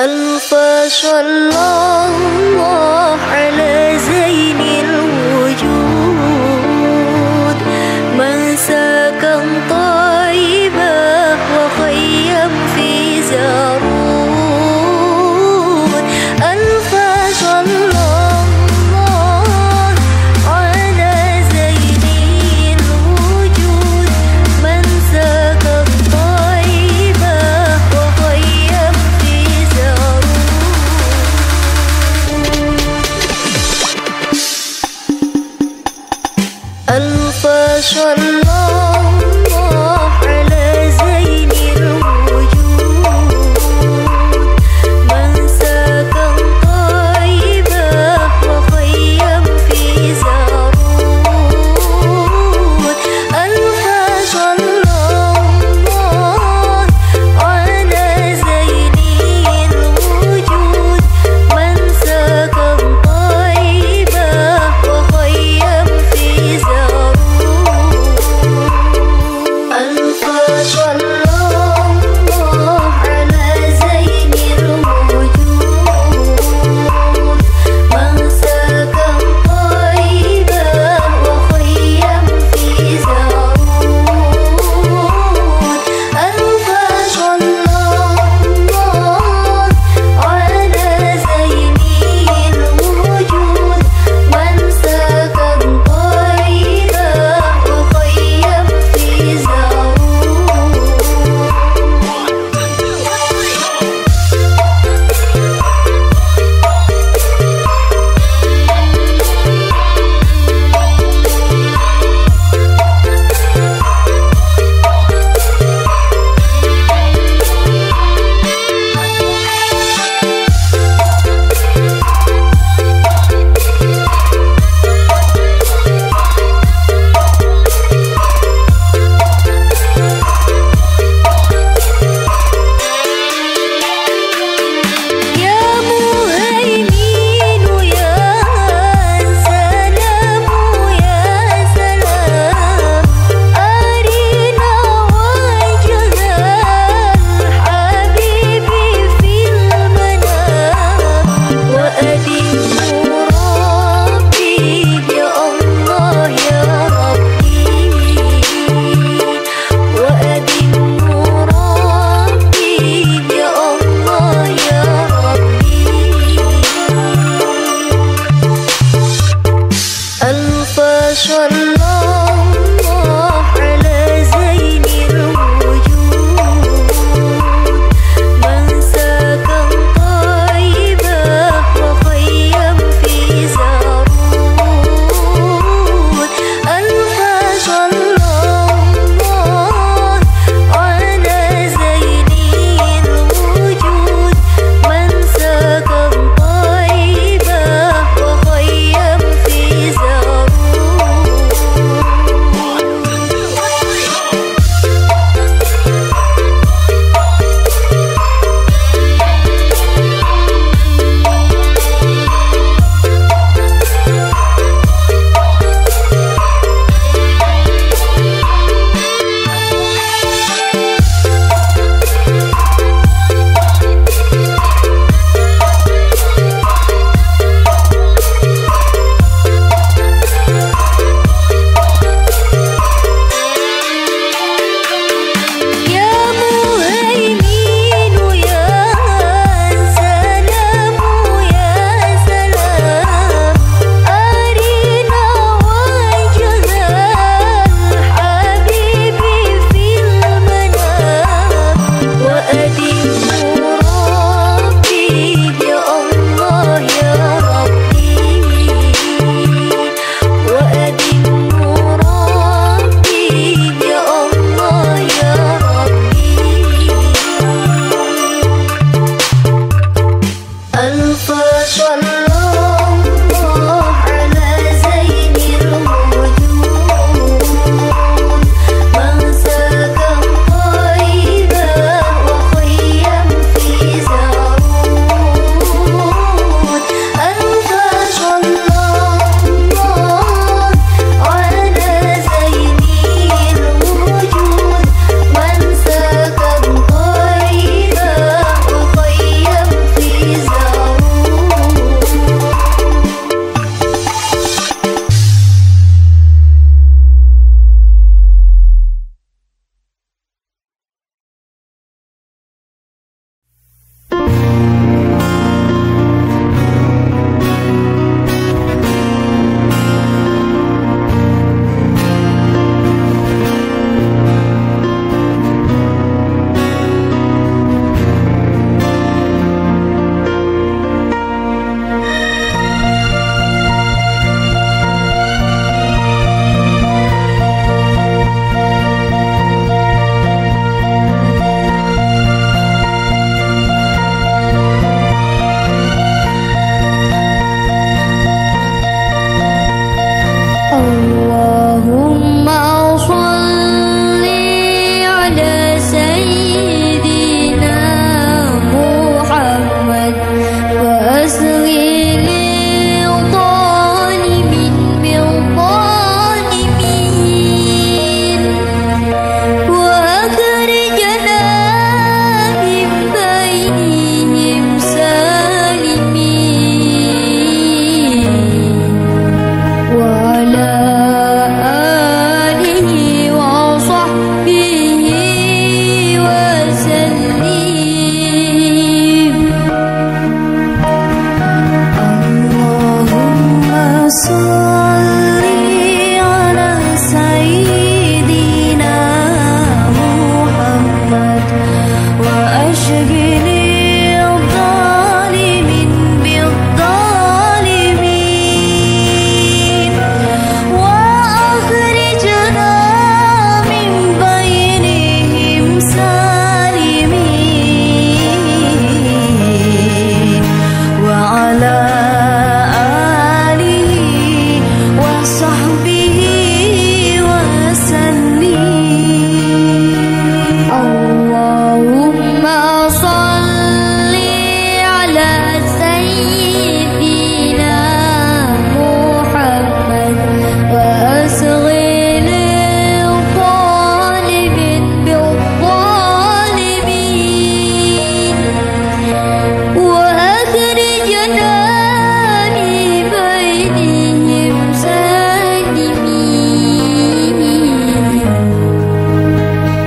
القى الله على زين الوجود مساكا طيبا وخيا في زارود القى الله على زين الوجود مساكا طيبا وخيا في زارود القى الله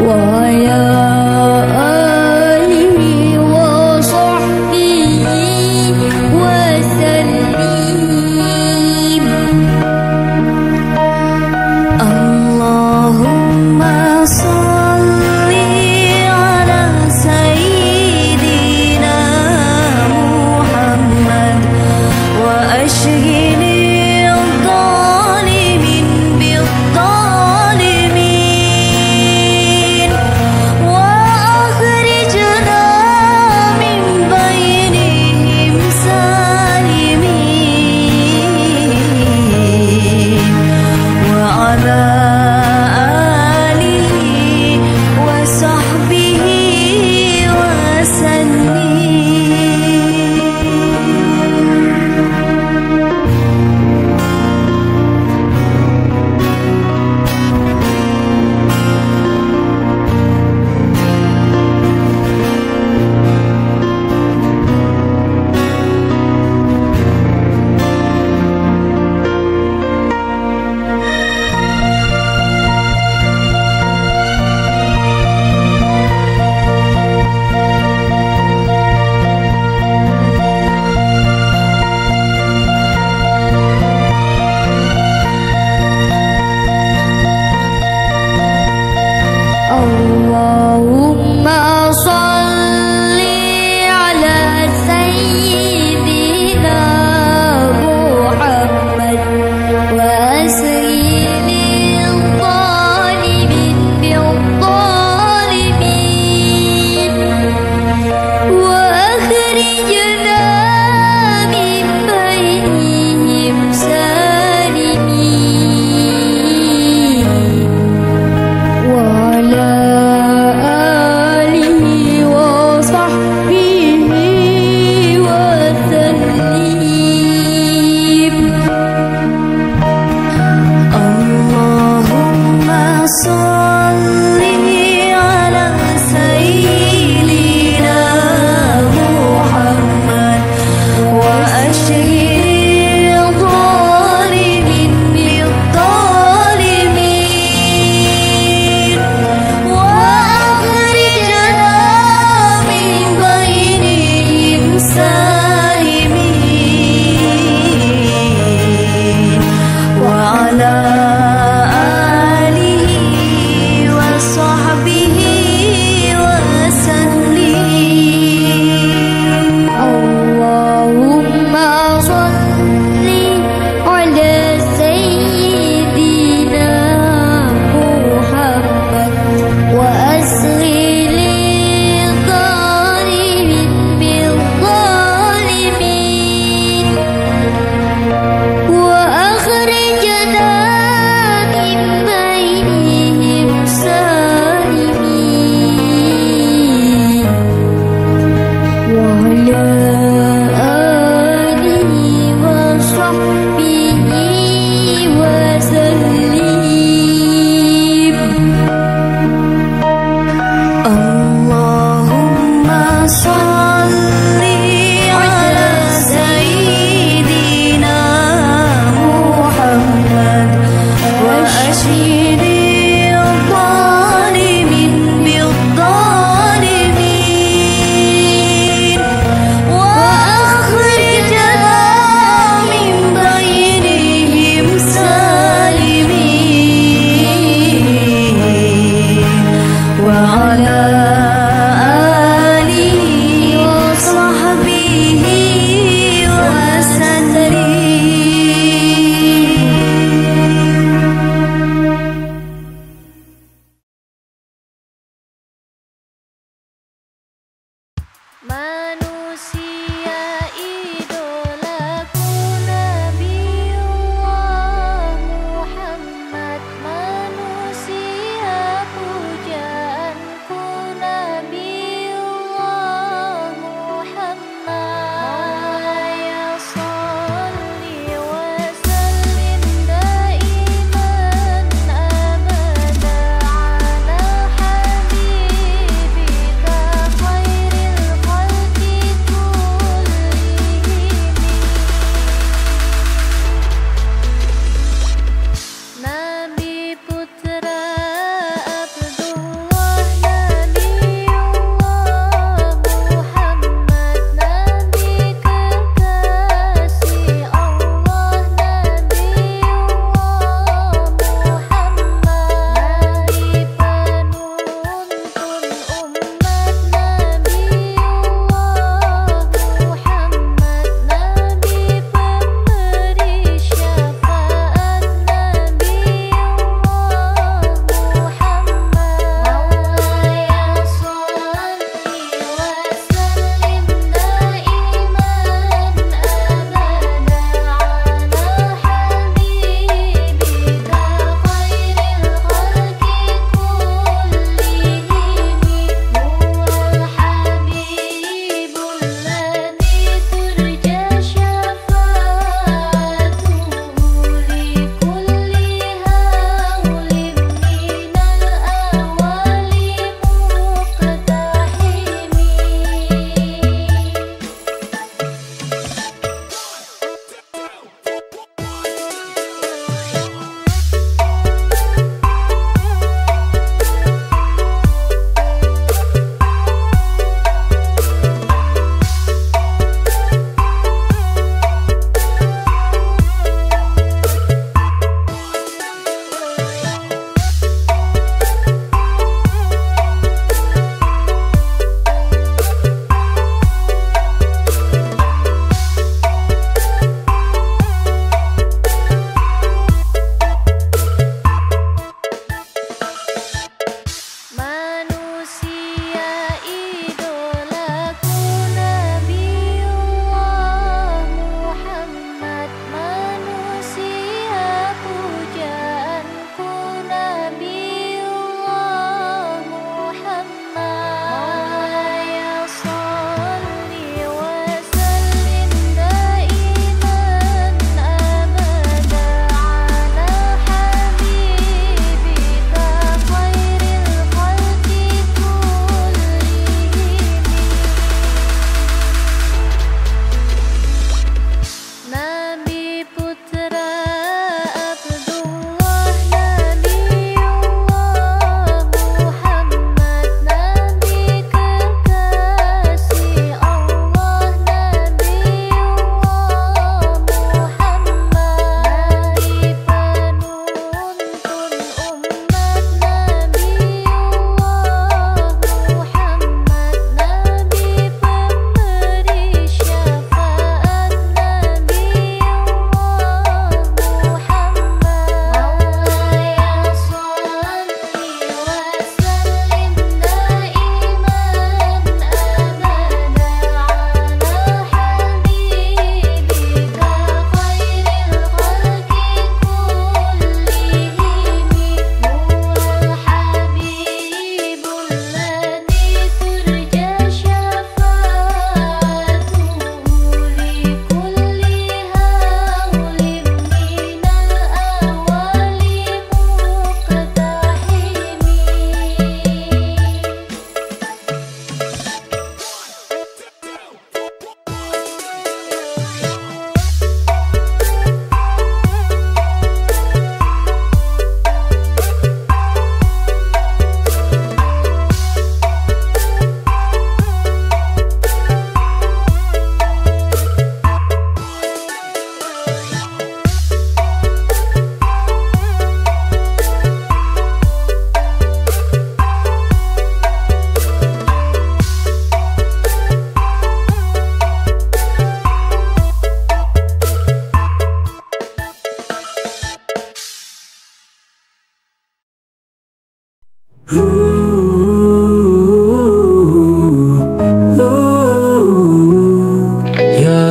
Wa ya alihi wa sahbihi wa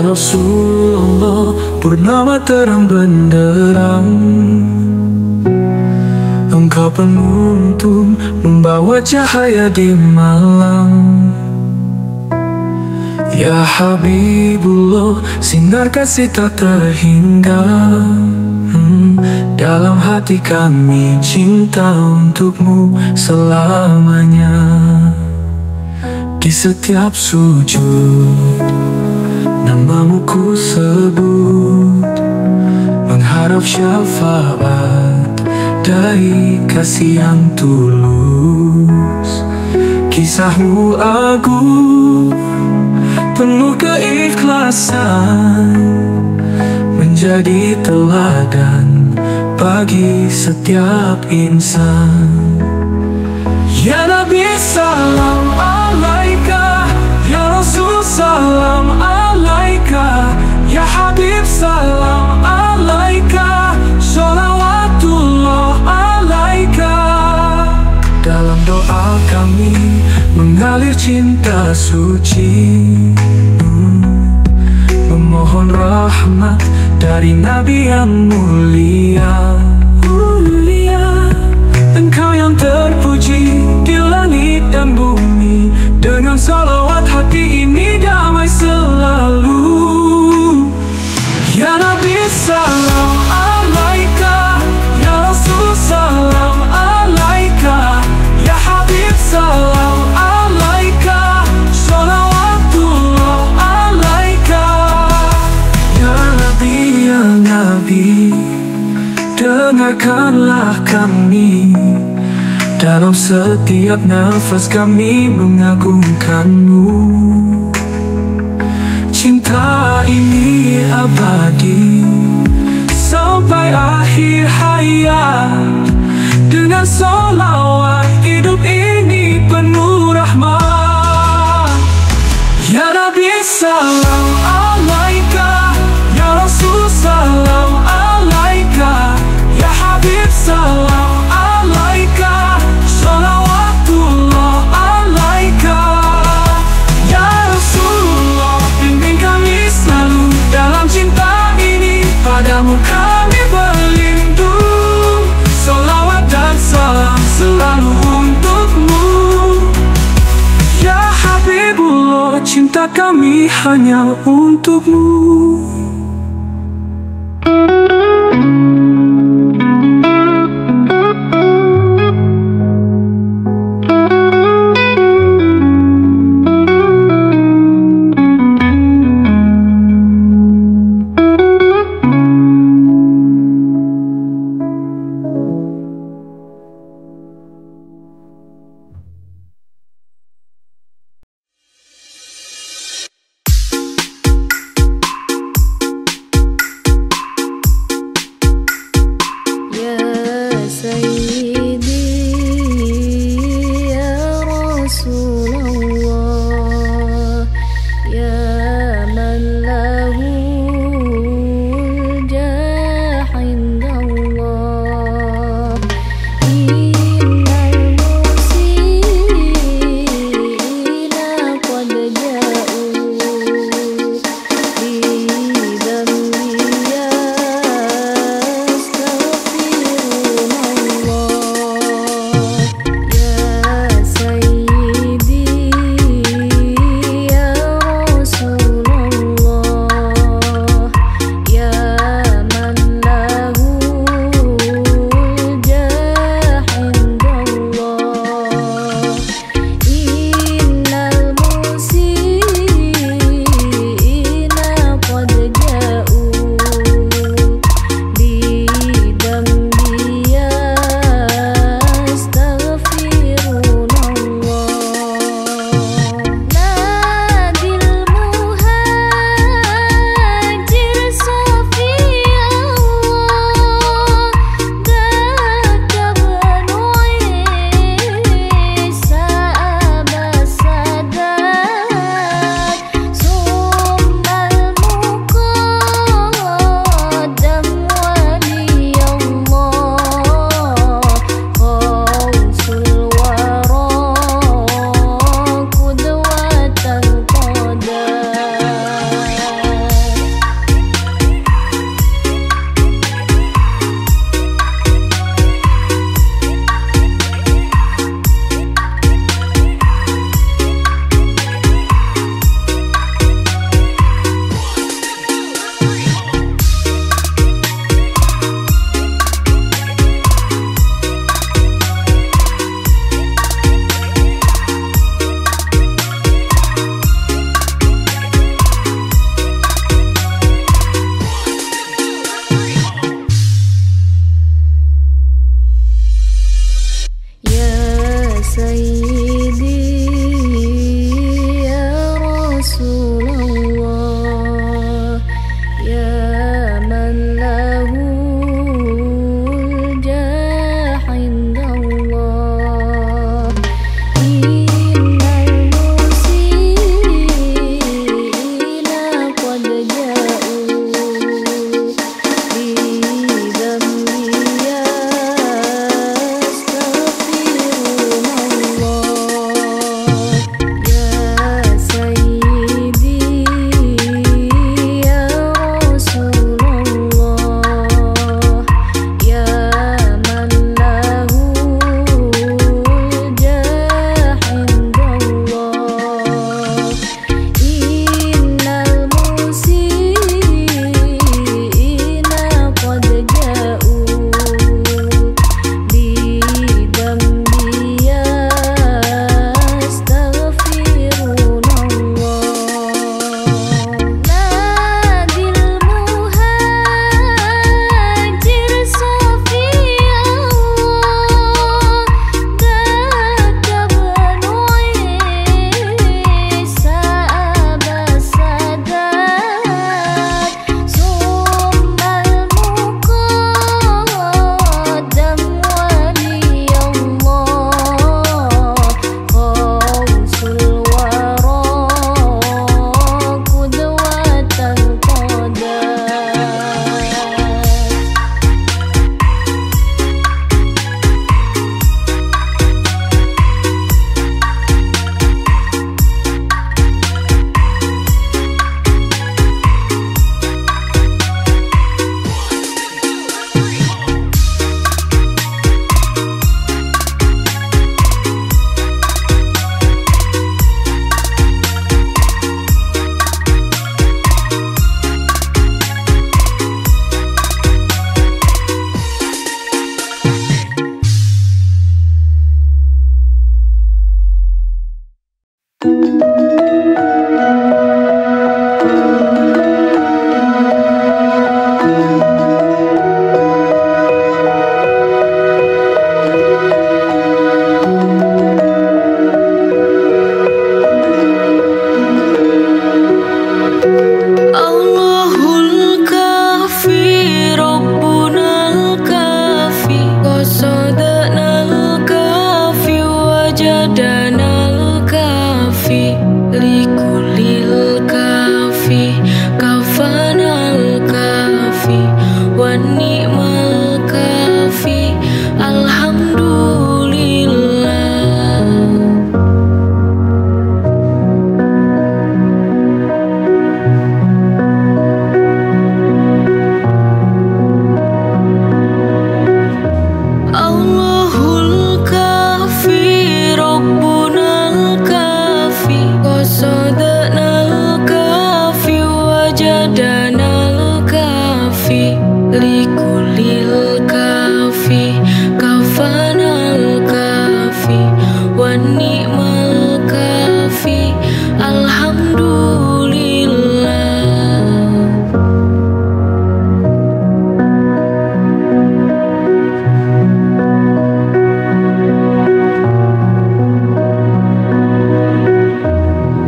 Ya Rasulullah, purnama terang benderang, Engkau penuntun membawa cahaya di malam. Ya Habibullah, sinar kasih tak terhingga, dalam hati kami cinta untukmu selamanya. Di setiap sujud namamu ku sebut, mengharap syafaat dari kasih yang tulus. Kisahmu agung, penuh keikhlasan, menjadi teladan bagi setiap insan. Ya Nabi salam alaika, Ya Rasul salam alaika, Ya Habib salam alaika, sholawatullah alaika. Dalam doa kami mengalir cinta suci, memohon rahmat dari Nabi yang mulia. Engkau yang terpuji di langit dan bumi, dengan salawat hati ini damai selalu. Ya Nabi salam alaika, Ya Rasul salam alaika, Ya Habib salam. Dengarkanlah kami, dalam setiap nafas kami mengagungkanmu. Cinta ini abadi sampai akhir hayat, dengan sholawat hidup ini penuh rahmat. Ya Nabi salam alaika, Ya Rasul salam alaika, Ya Habib salam alaika, sholawatullah alaika. Ya Rasulullah, bimbing kami selalu dalam cinta ini, padamu kami berlindung. Sholawat dan salam selalu untukmu. Ya Habibullah, cinta kami hanya untukmu. likulil kafi kafanal kafi wa ni'mal kafi alhamdulillah.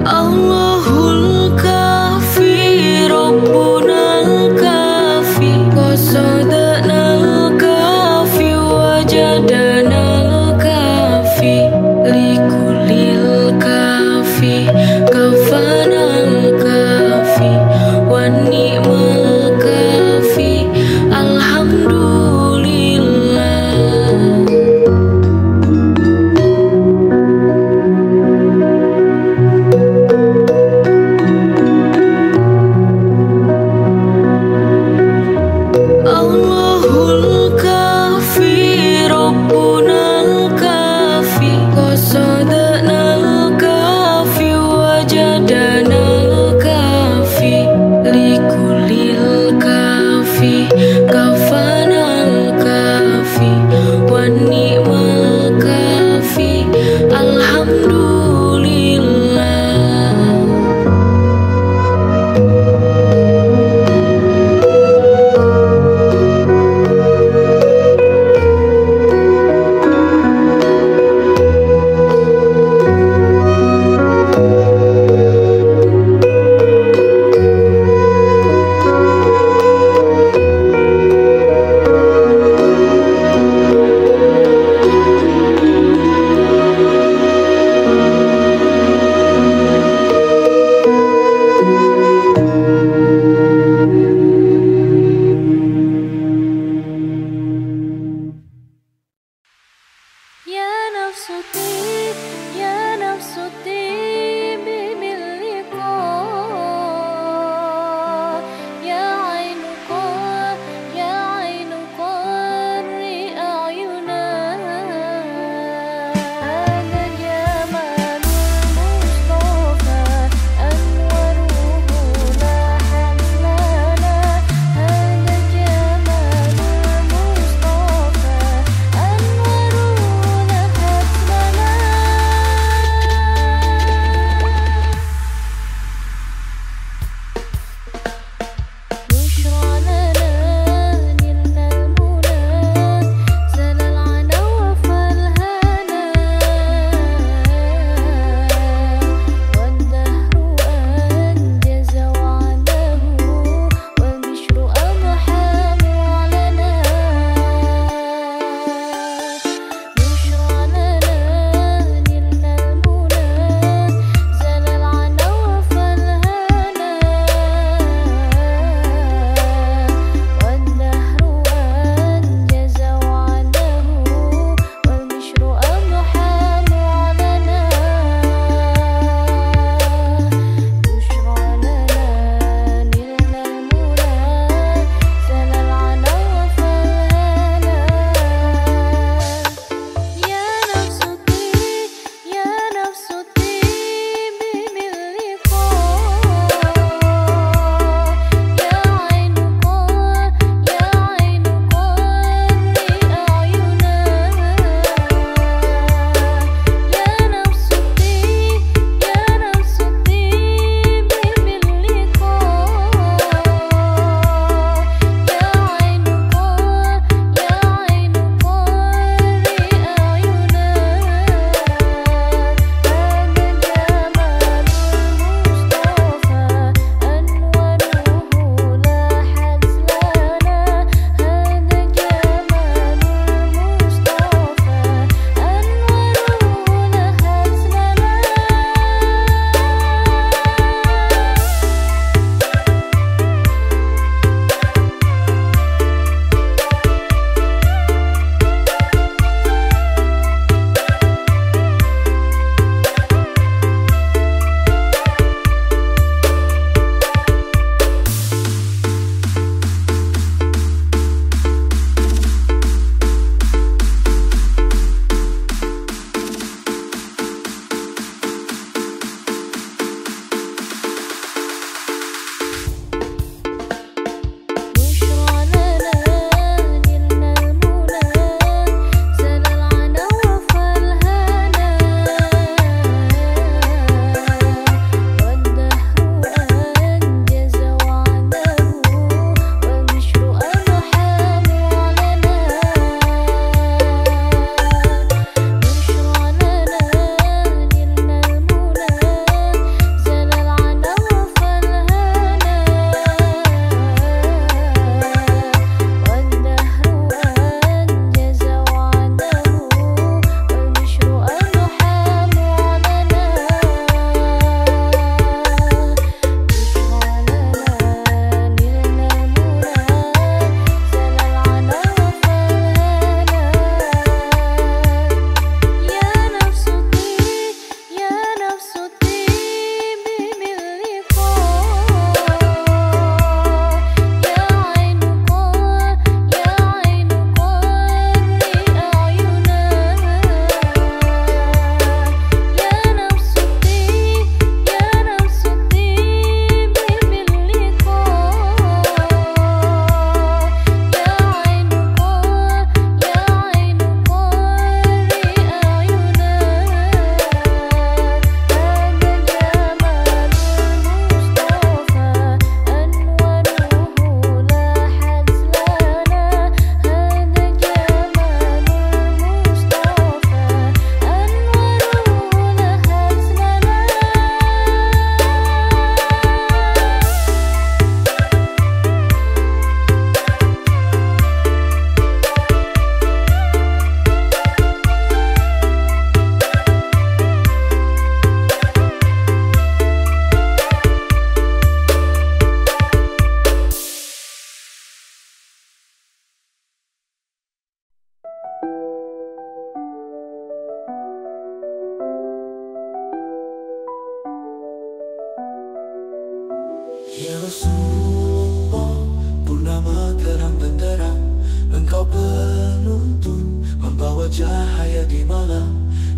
Allahul kafi Rabbunal kafi.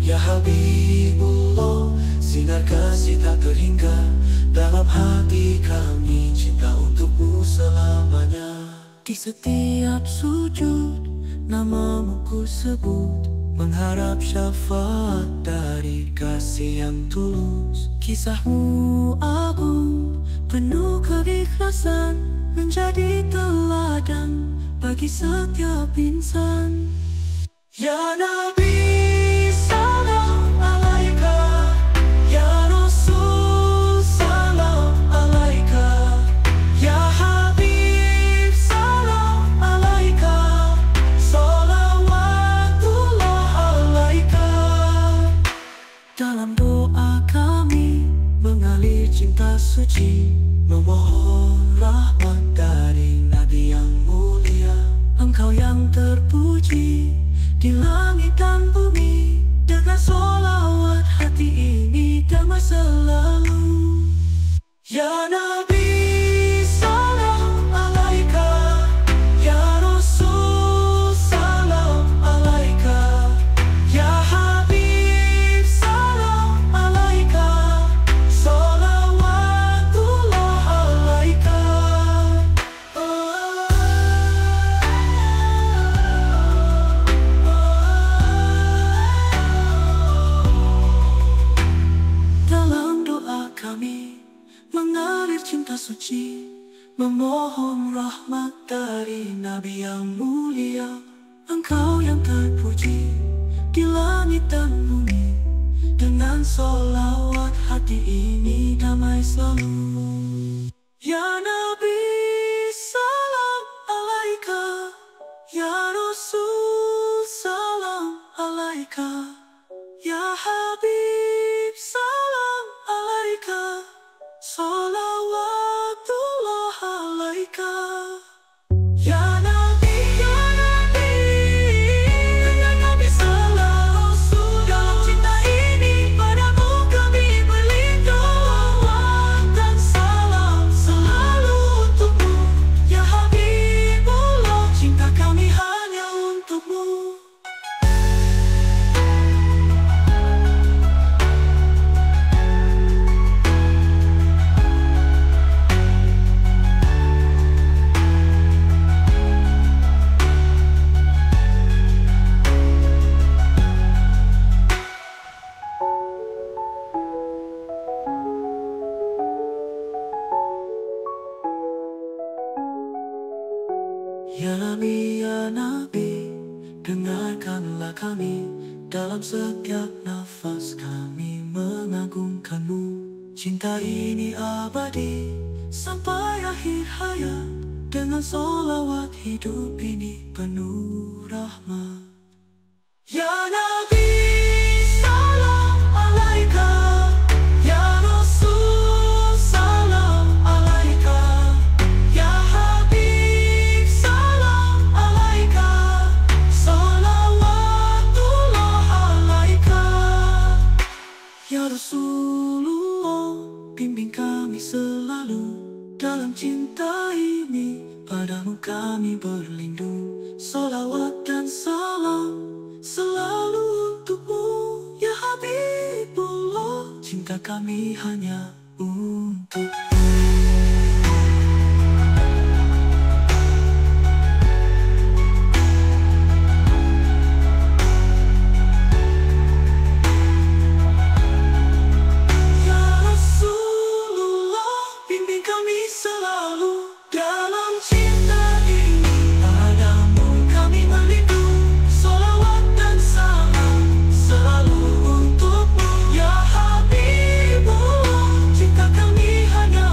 Ya Habibullah, sinar kasih tak terhingga dalam hati kami, cinta untukmu selamanya. Di setiap sujud namamu ku sebut, mengharap syafaat dari kasih yang tulus. Kisahmu agung, penuh keikhlasan, menjadi teladan bagi setiap insan. Ya Nabi cinta suci, memohon rahmat dari Nabi yang mulia. Engkau yang terpuji di langit dan bumi, dengan solawat hati ini damai selalu. Ya Nabi mengalir cinta suci, memohon rahmat dari Nabi yang mulia. Engkau yang terpuji di langit dan bumi, dengan solawat hati ini damai selalu. Ya Nabi salam alaika, ya Rasul salam alaika, ya Habib salam alaika, salawatullah alaika. Ya Nabi, ya Nabi, dengan Nabi salam Rasul, dalam cinta ini padamu kami berlindung, dan salam selalu untukmu. Ya Habibullah, cinta kami hanya untukmu. Ya Nabi, dengarkanlah kami, dalam setiap nafas kami mengagungkanmu. Cinta ini abadi sampai akhir hayat, dengan solawat hidup ini penuh rahmat. Ya Nabi salam alaika, ya Rasul salam alaika, ya Habib salam alaika, salawatullah alaika. Ya Rasulullah, bimbing kami selalu, dalam cinta ini padamu kami berlindung. Salawat dan salam selalu untukmu, ya Habibullah, cinta kami hanya untukmu. Selalu untukmu, ya Habibullah, cinta kami hanya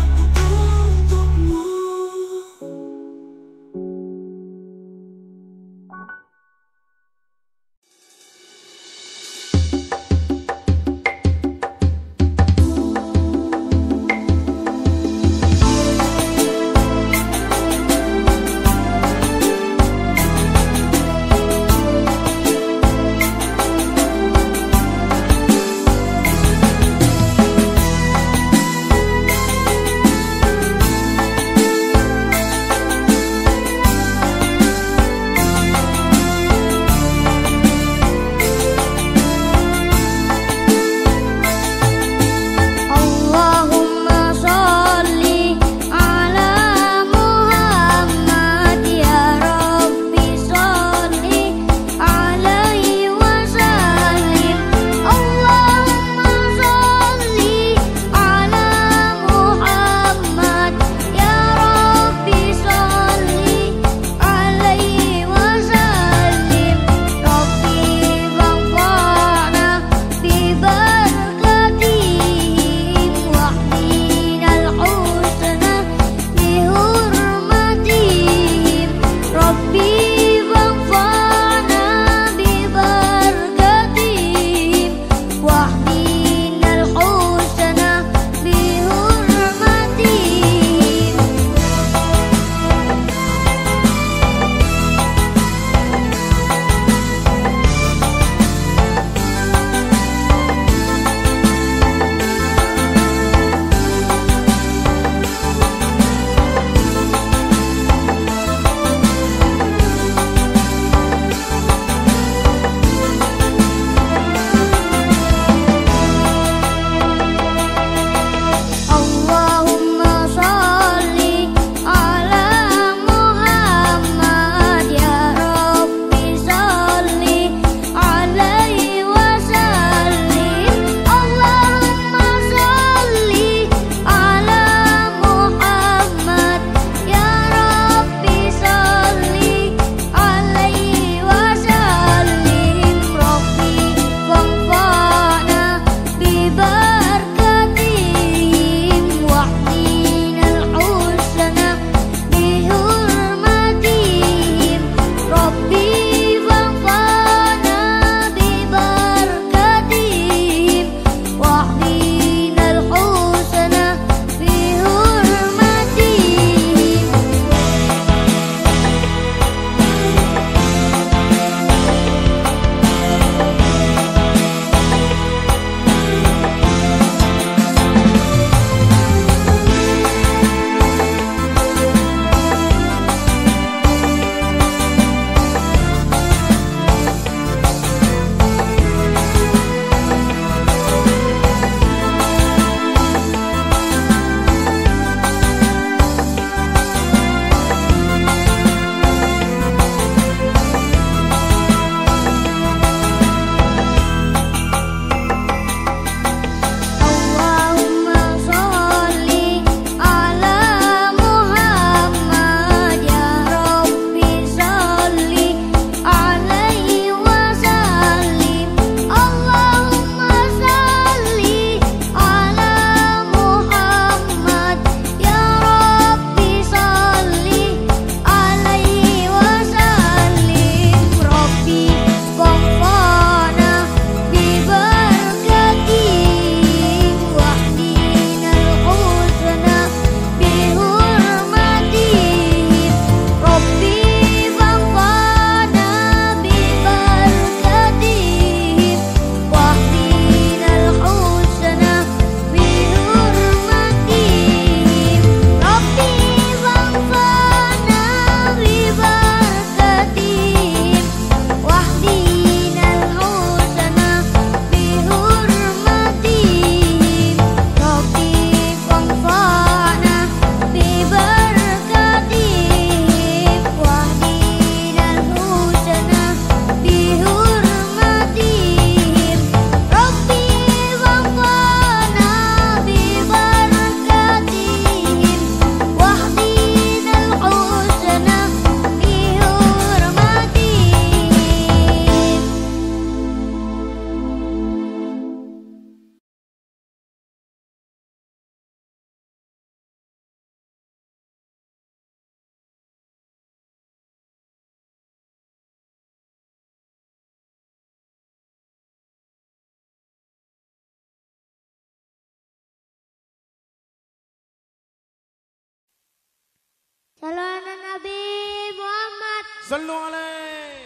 Sallu alaihi.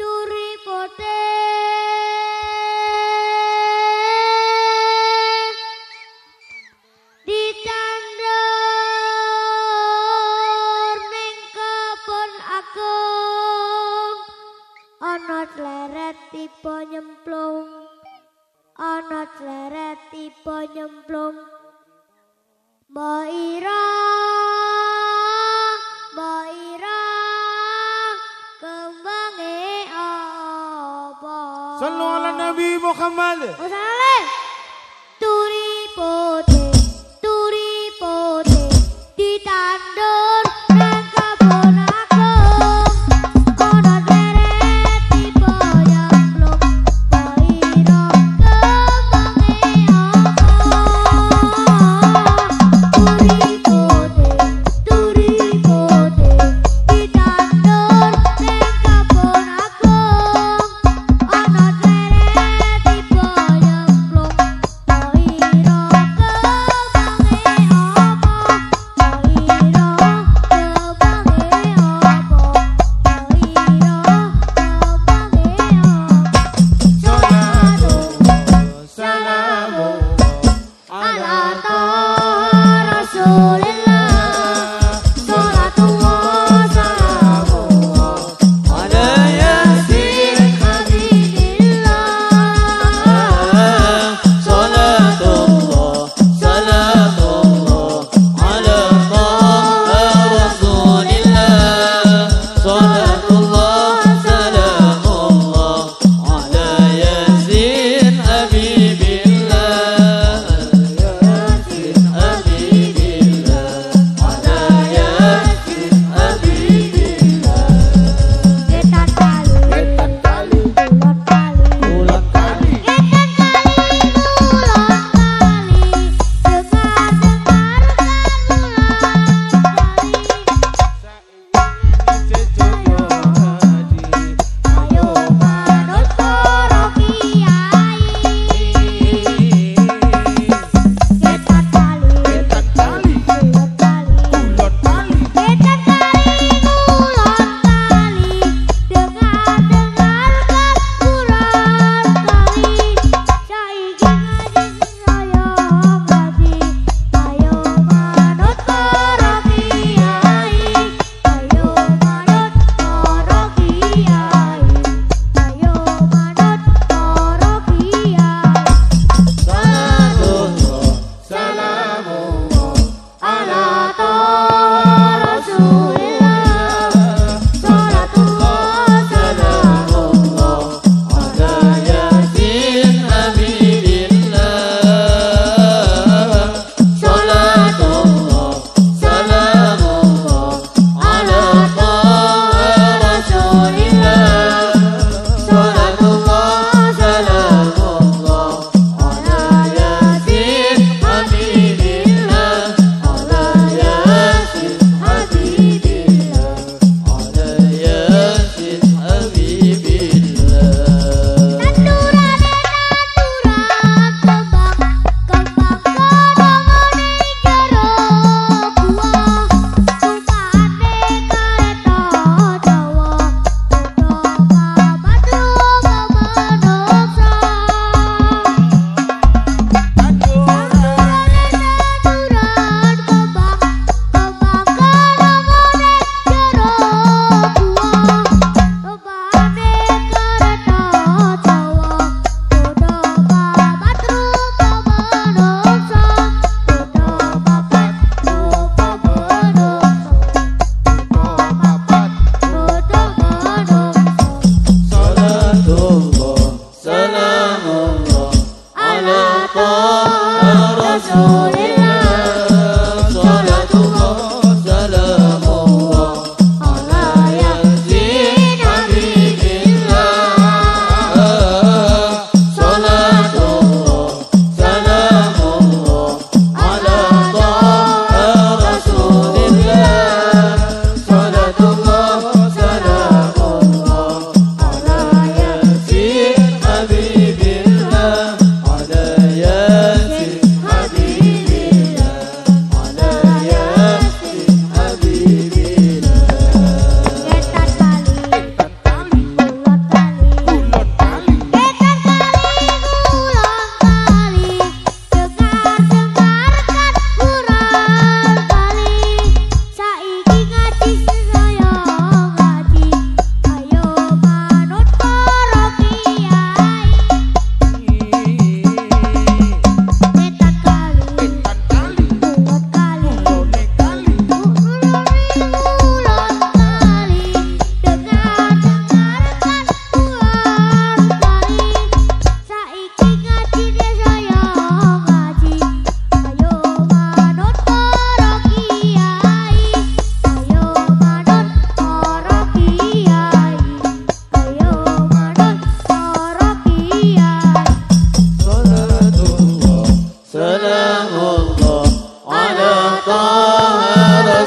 Turi pote ditandur ning kebon aku, ana leret tiba nyemplung, ana leret tiba nyemplung. Mbok Ira kembange apa? Sallu ala Nabi Muhammad. Turi pote ditandur nang kebon aku, ana leret tiba nyemplung. Mbok Ira kembange apa? Ditandur nang kebon aku, ana leret tiba nyemplung.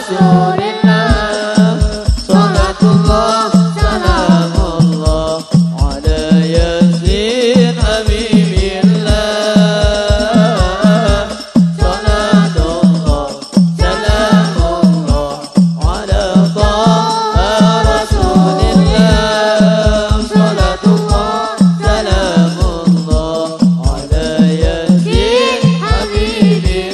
Rasulillah, salatullah, salamullah ala Yasin habibillah. Salatullah, salamullah ala Taha Rasulillah. Salatullah, salamullah ala Yasin habibillah.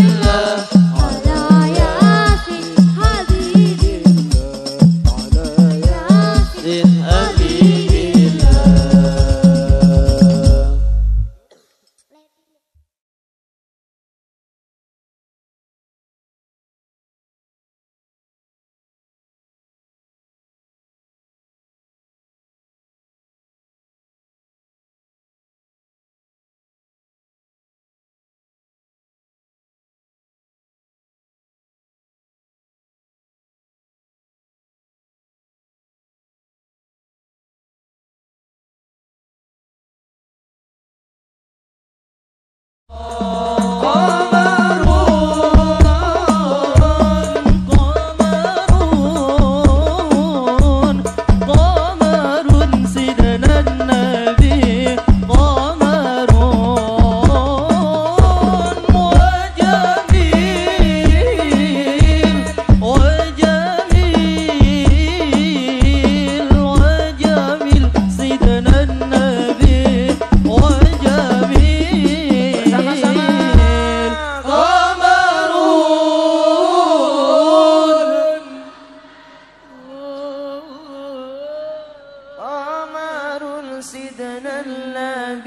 وجميل سيدنا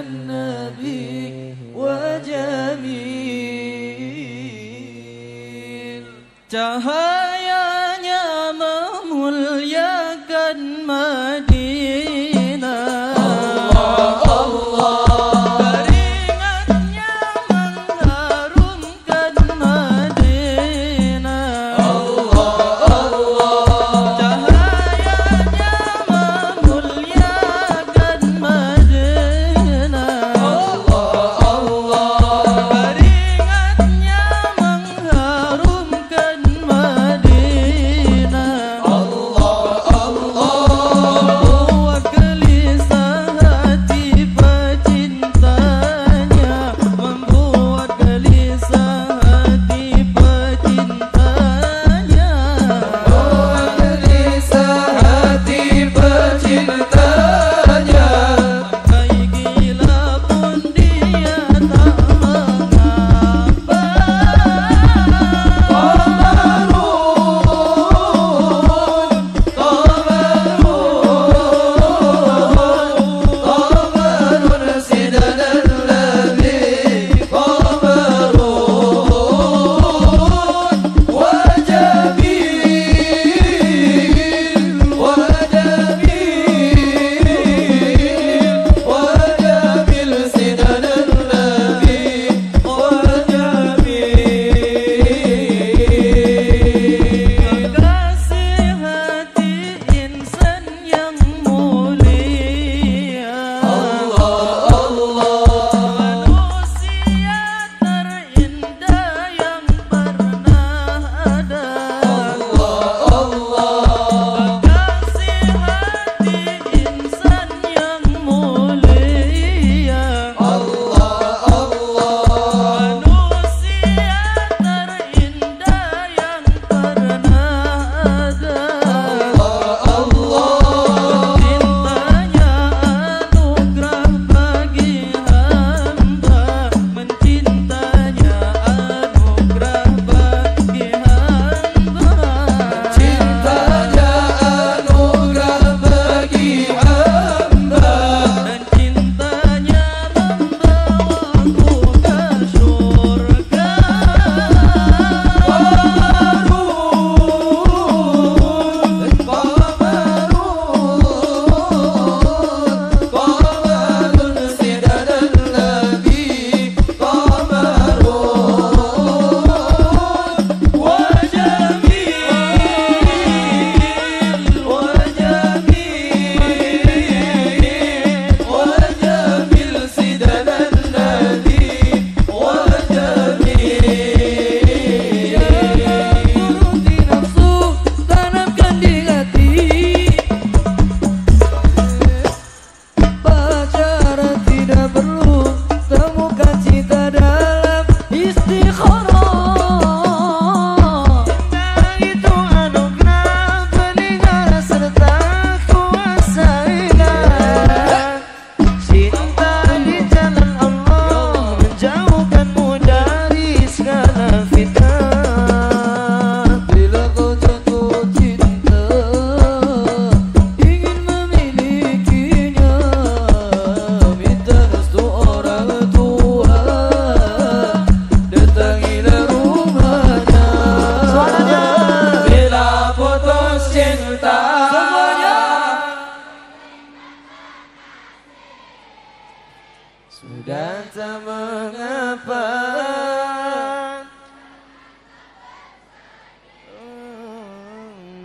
النبي وجميل cahayanya memuliakan Madinah. Allah Allah, keringatnya mengharumkan Madinah. Allah Allah, cahayanya memuliakan Madinah. Allah Allah, keringatnya mengharumkan Madinah. Allah Allah,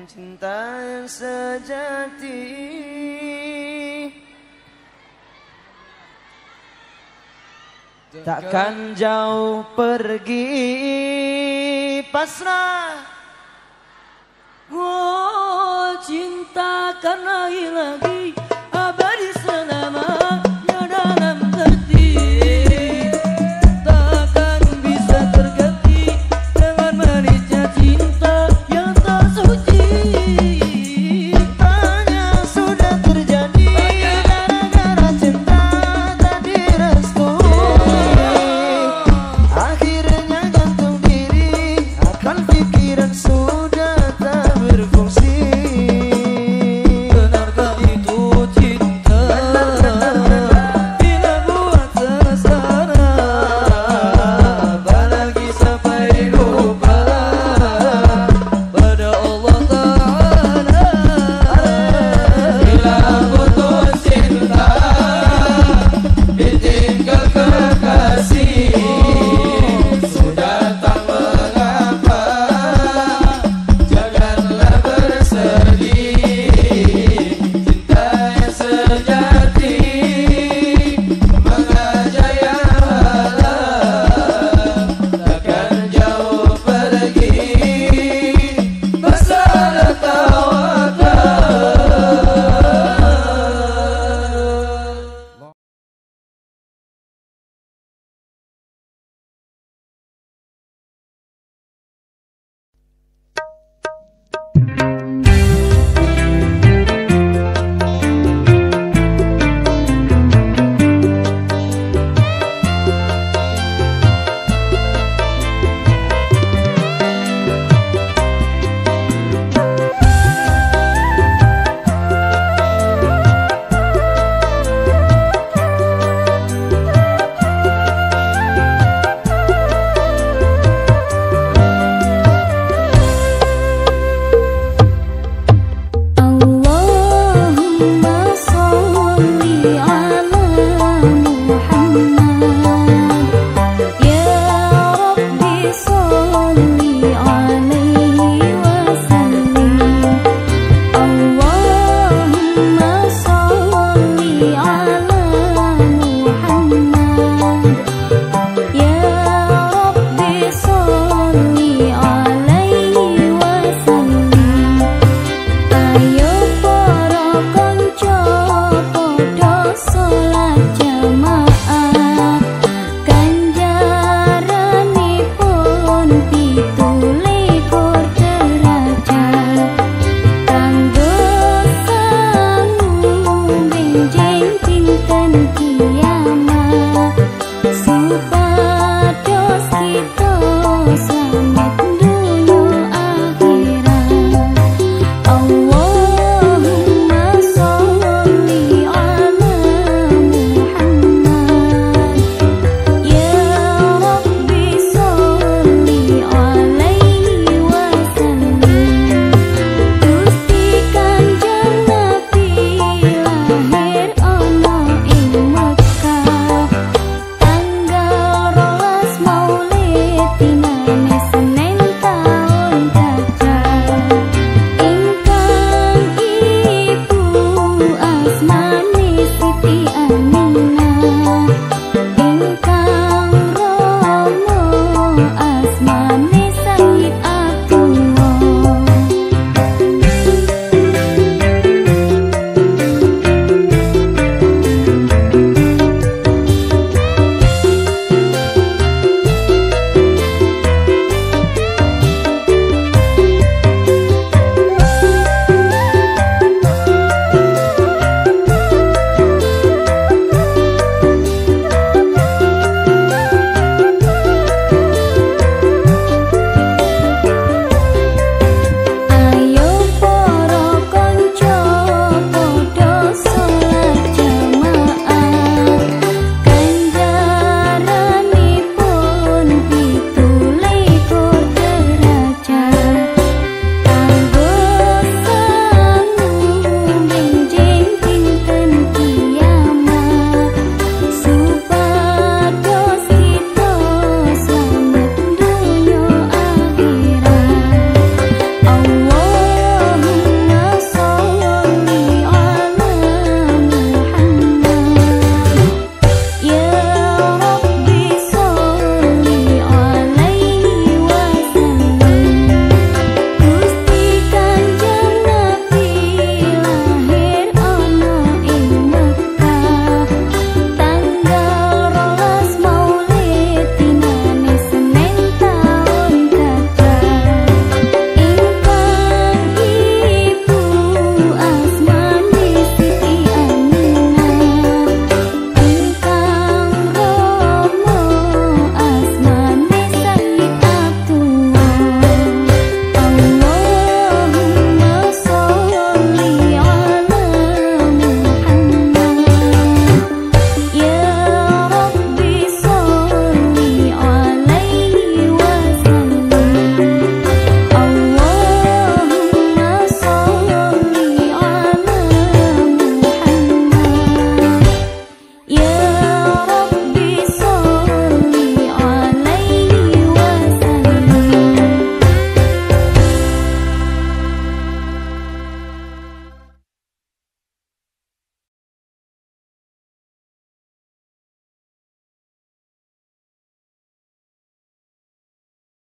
cinta yang sejati. Takkan jauh pergi, pasrah. Gua cinta karena hilang.